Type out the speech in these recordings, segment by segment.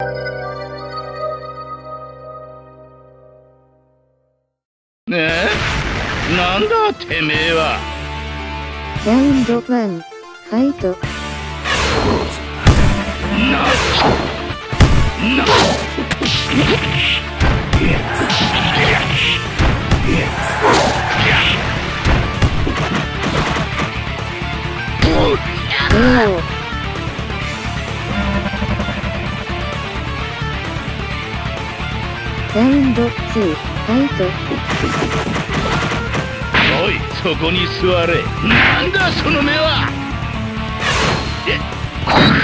ねえ、なんだてめえは。ラウンド1、ファイト。ラウンド2、ファイト。おい、そこに座れ。なんだその目は。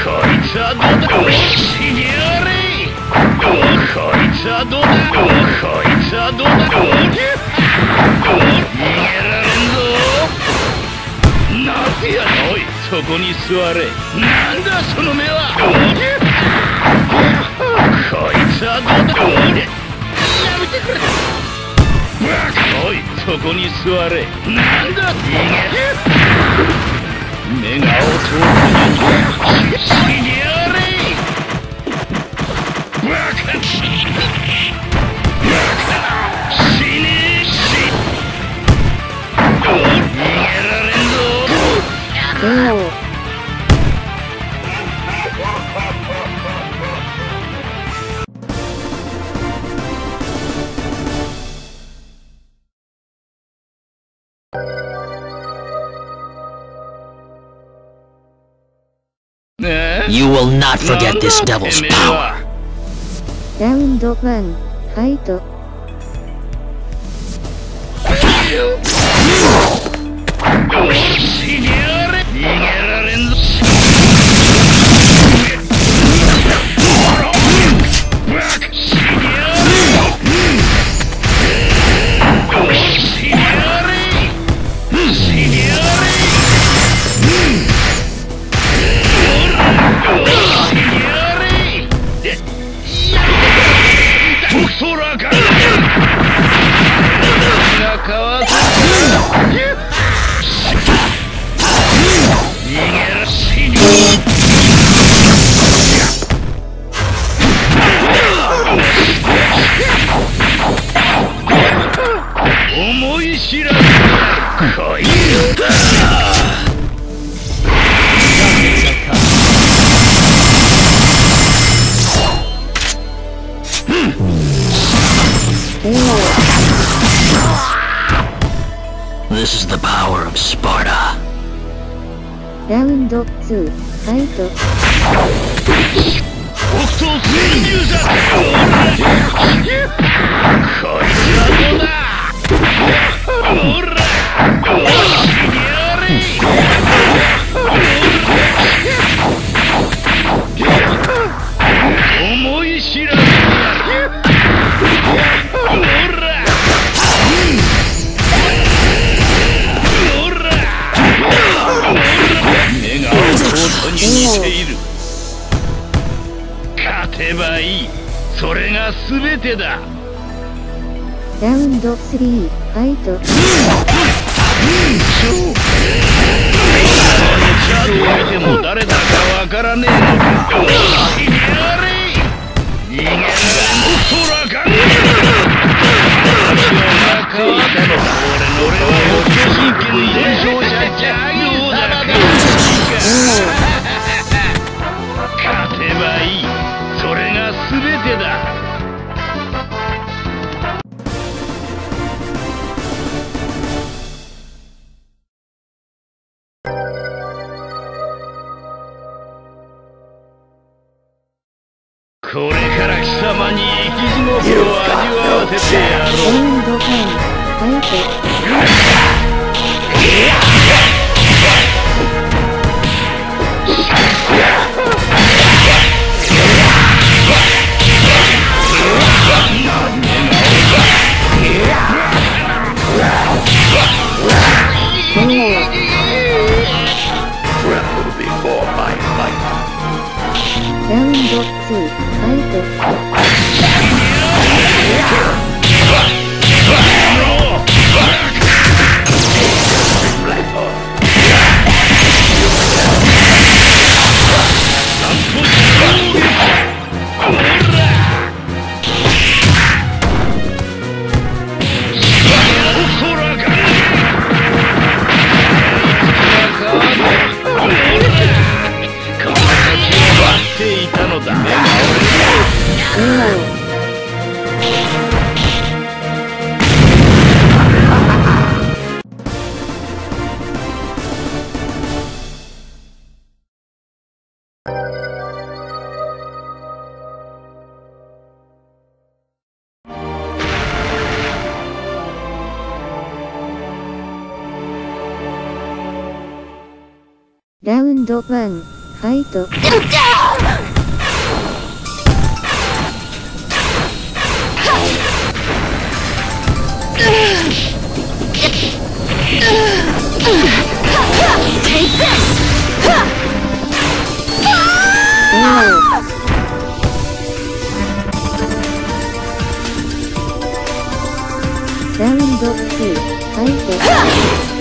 こいつはどうだ。おひげあれ。こいつはどうだ。こいつはどうだ。逃げられんぞ。なぜや。おい、そこに座れ。なんだその目は。こいつはどうだ。おい、そこに座れ。なんだ、逃げる。目がおとう。逃げやれ。バカ。死ね。逃げられんぞ。You will not forget this devil's power. Round one, fight. This is the power of Sparta. Round 2, fight. 勝てばいい、それが全てだ。ラウンド3、ファイト。誰でも誰だかわからねえのか。逃げられん。空が。俺の巨人権伝承者じゃようだか。これから貴様に生き地獄を味わわせてやろう。ラウンド1、ファイト。ラウンド2、ファイト。